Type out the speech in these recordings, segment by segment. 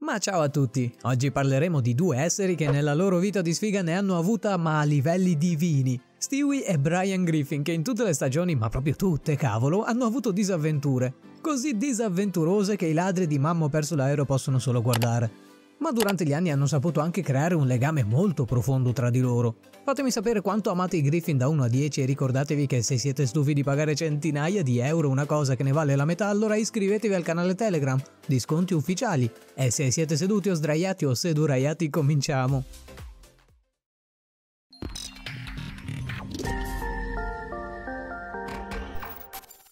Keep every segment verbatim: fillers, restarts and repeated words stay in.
Ma ciao a tutti, oggi parleremo di due esseri che nella loro vita di sfiga ne hanno avuta ma a livelli divini. Stewie e Brian Griffin, che in tutte le stagioni, ma proprio tutte cavolo, hanno avuto disavventure. Così disavventurose che i ladri di Mammo perso l'aereo possono solo guardare. Ma durante gli anni hanno saputo anche creare un legame molto profondo tra di loro. Fatemi sapere quanto amate i Griffin da uno a dieci e ricordatevi che se siete stufi di pagare centinaia di euro una cosa che ne vale la metà, allora iscrivetevi al canale Telegram, disconti ufficiali. E se siete seduti o sdraiati o seduraiati, cominciamo!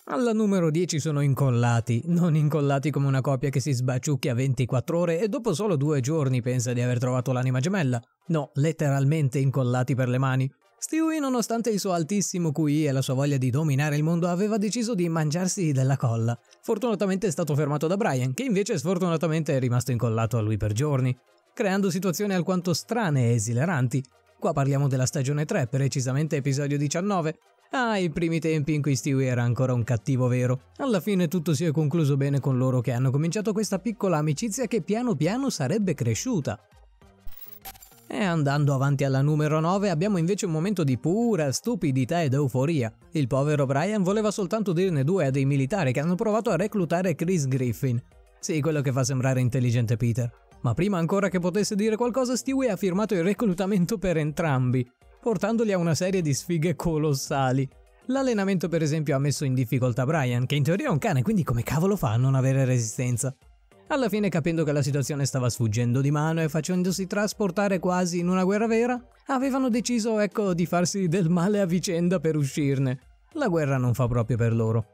Alla numero dieci sono incollati, non incollati come una coppia che si sbaciucchia ventiquattro ore e dopo solo due giorni pensa di aver trovato l'anima gemella. No, letteralmente incollati per le mani. Stewie, nonostante il suo altissimo Q I e la sua voglia di dominare il mondo, aveva deciso di mangiarsi della colla. Fortunatamente è stato fermato da Brian, che invece sfortunatamente è rimasto incollato a lui per giorni, creando situazioni alquanto strane e esileranti. Qua parliamo della stagione tre, precisamente episodio diciannove. Ah, i primi tempi in cui Stewie era ancora un cattivo vero. Alla fine tutto si è concluso bene con loro che hanno cominciato questa piccola amicizia che piano piano sarebbe cresciuta. E andando avanti alla numero nove abbiamo invece un momento di pura stupidità ed euforia. Il povero Brian voleva soltanto dirne due a dei militari che hanno provato a reclutare Chris Griffin. Sì, quello che fa sembrare intelligente Peter. Ma prima ancora che potesse dire qualcosa, Stewie ha firmato il reclutamento per entrambi, portandoli a una serie di sfighe colossali. L'allenamento per esempio ha messo in difficoltà Brian, che in teoria è un cane, quindi come cavolo fa a non avere resistenza? Alla fine, capendo che la situazione stava sfuggendo di mano e facendosi trasportare quasi in una guerra vera, avevano deciso, ecco, di farsi del male a vicenda per uscirne. La guerra non fa proprio per loro.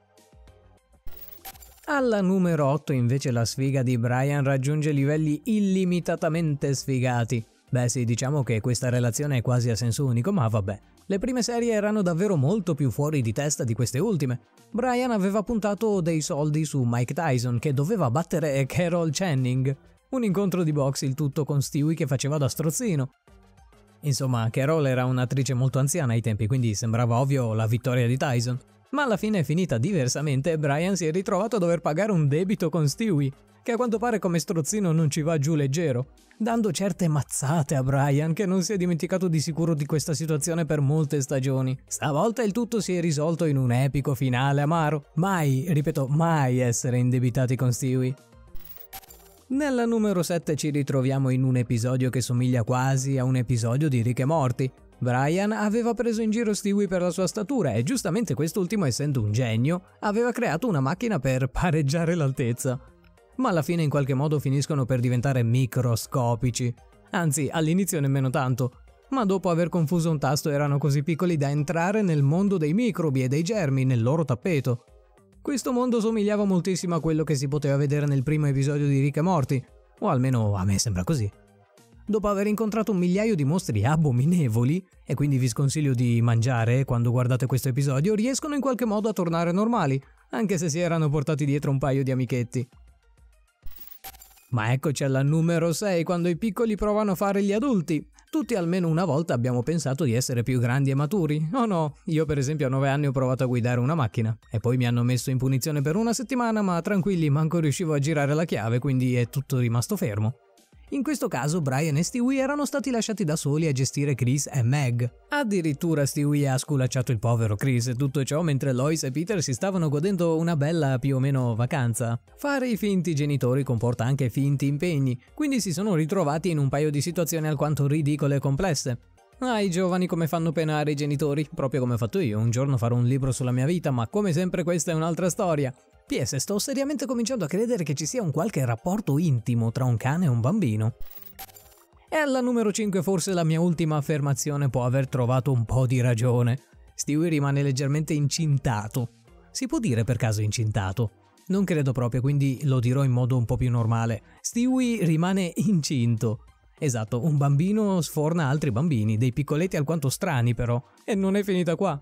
Alla numero otto invece la sfiga di Brian raggiunge livelli illimitatamente sfigati. Beh sì, diciamo che questa relazione è quasi a senso unico, ma vabbè. Le prime serie erano davvero molto più fuori di testa di queste ultime. Brian aveva puntato dei soldi su Mike Tyson, che doveva battere Carol Channing. Un incontro di boxe, il tutto con Stewie che faceva da strozzino. Insomma, Carol era un'attrice molto anziana ai tempi, quindi sembrava ovvio la vittoria di Tyson. Ma alla fine è finita diversamente e Brian si è ritrovato a dover pagare un debito con Stewie, che a quanto pare come strozzino non ci va giù leggero, dando certe mazzate a Brian, che non si è dimenticato di sicuro di questa situazione per molte stagioni. Stavolta il tutto si è risolto in un epico finale amaro. Mai, ripeto, mai essere indebitati con Stewie. Nella numero sette ci ritroviamo in un episodio che somiglia quasi a un episodio di Rick e Morty. Brian aveva preso in giro Stewie per la sua statura e giustamente quest'ultimo, essendo un genio, aveva creato una macchina per pareggiare l'altezza. Ma alla fine in qualche modo finiscono per diventare microscopici. Anzi, all'inizio nemmeno tanto, ma dopo aver confuso un tasto erano così piccoli da entrare nel mondo dei microbi e dei germi nel loro tappeto. Questo mondo somigliava moltissimo a quello che si poteva vedere nel primo episodio di Rick e Morty, o almeno a me sembra così. Dopo aver incontrato un migliaio di mostri abominevoli, e quindi vi sconsiglio di mangiare quando guardate questo episodio, riescono in qualche modo a tornare normali, anche se si erano portati dietro un paio di amichetti. Ma eccoci alla numero sei, quando i piccoli provano a fare gli adulti. Tutti almeno una volta abbiamo pensato di essere più grandi e maturi. Oh no, io per esempio a nove anni ho provato a guidare una macchina, e poi mi hanno messo in punizione per una settimana, ma tranquilli, manco riuscivo a girare la chiave, quindi è tutto rimasto fermo. In questo caso Brian e Stewie erano stati lasciati da soli a gestire Chris e Meg. Addirittura Stewie ha sculacciato il povero Chris e tutto ciò mentre Lois e Peter si stavano godendo una bella più o meno vacanza. Fare i finti genitori comporta anche finti impegni, quindi si sono ritrovati in un paio di situazioni alquanto ridicole e complesse. Ah, i giovani come fanno penare i genitori, proprio come ho fatto io. Un giorno farò un libro sulla mia vita, ma come sempre questa è un'altra storia. P S sto seriamente cominciando a credere che ci sia un qualche rapporto intimo tra un cane e un bambino. E alla numero cinque forse la mia ultima affermazione può aver trovato un po' di ragione. Stewie rimane leggermente incintato. Si può dire per caso incintato? Non credo proprio, quindi lo dirò in modo un po' più normale. Stewie rimane incinto. Esatto, un bambino sforna altri bambini, dei piccoletti alquanto strani però. E non è finita qua.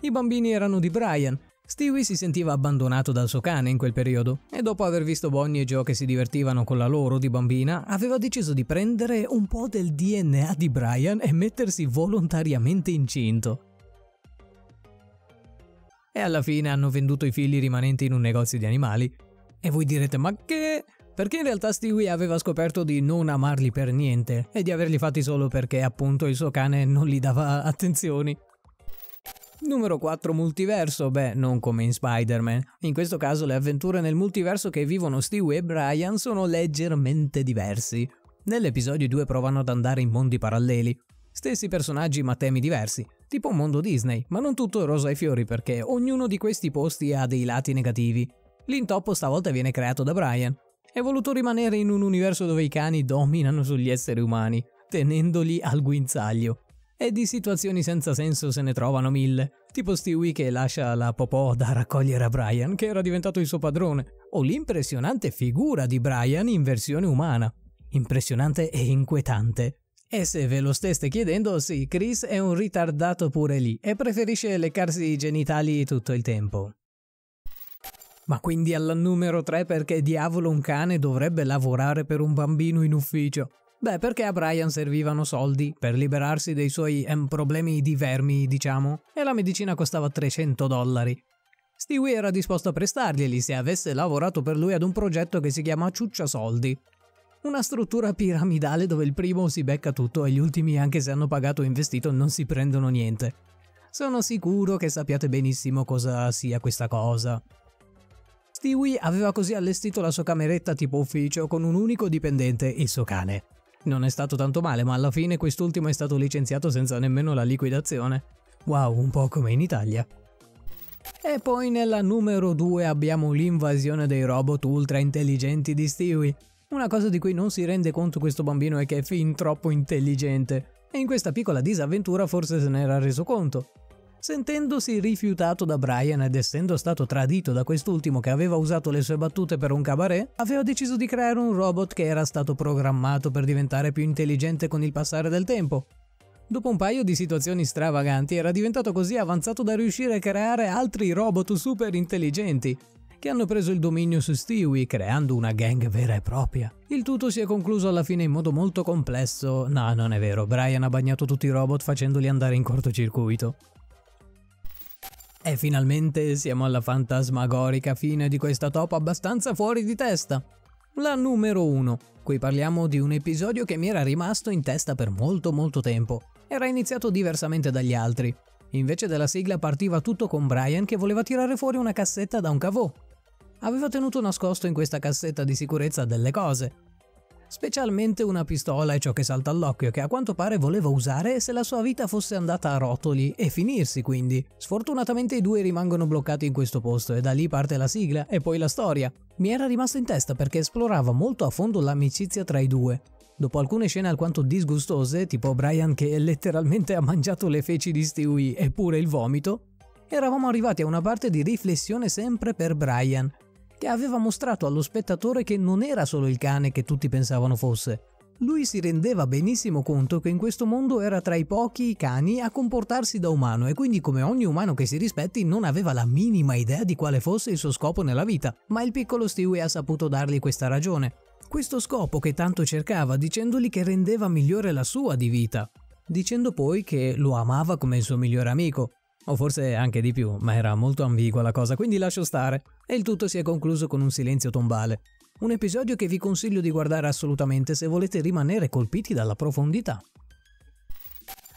I bambini erano di Brian. Stewie si sentiva abbandonato dal suo cane in quel periodo e dopo aver visto Bonnie e Joe che si divertivano con la loro di bambina, aveva deciso di prendere un po' del D N A di Brian e mettersi volontariamente incinto. E alla fine hanno venduto i figli rimanenti in un negozio di animali. E voi direte, ma che? perché in realtà Stewie aveva scoperto di non amarli per niente e di averli fatti solo perché appunto il suo cane non gli dava attenzioni. Numero quattro. Multiverso. Beh, non come in Spider-Man. In questo caso le avventure nel multiverso che vivono Stewie e Brian sono leggermente diversi. Nell'episodio due provano ad andare in mondi paralleli. Stessi personaggi ma temi diversi, tipo un mondo Disney, ma non tutto rosa e fiori perché ognuno di questi posti ha dei lati negativi. L'intoppo stavolta viene creato da Brian. È voluto rimanere in un universo dove i cani dominano sugli esseri umani, tenendoli al guinzaglio. E di situazioni senza senso se ne trovano mille, tipo Stewie che lascia la popò da raccogliere a Brian che era diventato il suo padrone, o l'impressionante figura di Brian in versione umana. Impressionante e inquietante. E se ve lo steste chiedendo, sì, Chris è un ritardato pure lì e preferisce leccarsi i genitali tutto il tempo. Ma quindi alla numero tre perché diavolo un cane dovrebbe lavorare per un bambino in ufficio? Beh, perché a Brian servivano soldi per liberarsi dei suoi ehm, problemi di vermi, diciamo, e la medicina costava trecento dollari. Stewie era disposto a prestarglieli se avesse lavorato per lui ad un progetto che si chiama Ciuccia Soldi. Una struttura piramidale dove il primo si becca tutto e gli ultimi, anche se hanno pagato e investito, non si prendono niente. Sono sicuro che sappiate benissimo cosa sia questa cosa. Stewie aveva così allestito la sua cameretta tipo ufficio con un unico dipendente, il suo cane. Non è stato tanto male, ma alla fine quest'ultimo è stato licenziato senza nemmeno la liquidazione. Wow, un po' come in Italia. E poi nella numero due abbiamo l'invasione dei robot ultra intelligenti di Stewie. Una cosa di cui non si rende conto questo bambino è che è fin troppo intelligente, e in questa piccola disavventura forse se n'era reso conto. Sentendosi rifiutato da Brian ed essendo stato tradito da quest'ultimo che aveva usato le sue battute per un cabaret, aveva deciso di creare un robot che era stato programmato per diventare più intelligente con il passare del tempo. Dopo un paio di situazioni stravaganti era diventato così avanzato da riuscire a creare altri robot super intelligenti, che hanno preso il dominio su Stewie creando una gang vera e propria. Il tutto si è concluso alla fine in modo molto complesso. No, non è vero, Brian ha bagnato tutti i robot facendoli andare in cortocircuito. E finalmente siamo alla fantasmagorica fine di questa top abbastanza fuori di testa. La numero uno. Qui parliamo di un episodio che mi era rimasto in testa per molto molto tempo. Era iniziato diversamente dagli altri. Invece della sigla partiva tutto con Brian che voleva tirare fuori una cassetta da un cavò. Aveva tenuto nascosto in questa cassetta di sicurezza delle cose. Specialmente una pistola è ciò che salta all'occhio, che a quanto pare voleva usare se la sua vita fosse andata a rotoli e finirsi quindi. Sfortunatamente i due rimangono bloccati in questo posto e da lì parte la sigla e poi la storia. Mi era rimasto in testa perché esplorava molto a fondo l'amicizia tra i due. Dopo alcune scene alquanto disgustose, tipo Brian che letteralmente ha mangiato le feci di Stewie e pure il vomito, eravamo arrivati a una parte di riflessione sempre per Brian, che aveva mostrato allo spettatore che non era solo il cane che tutti pensavano fosse. Lui si rendeva benissimo conto che in questo mondo era tra i pochi cani a comportarsi da umano e quindi, come ogni umano che si rispetti, non aveva la minima idea di quale fosse il suo scopo nella vita, ma il piccolo Stewie ha saputo dargli questa ragione, questo scopo che tanto cercava, dicendogli che rendeva migliore la sua di vita, dicendo poi che lo amava come il suo migliore amico. O forse anche di più, ma era molto ambigua la cosa, quindi lascio stare. E il tutto si è concluso con un silenzio tombale. Un episodio che vi consiglio di guardare assolutamente se volete rimanere colpiti dalla profondità.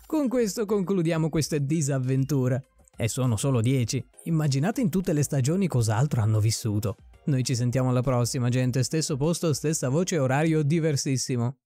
Con questo concludiamo queste disavventure. E sono solo dieci. Immaginate in tutte le stagioni cos'altro hanno vissuto. Noi ci sentiamo alla prossima, gente. Stesso posto, stessa voce, orario diversissimo.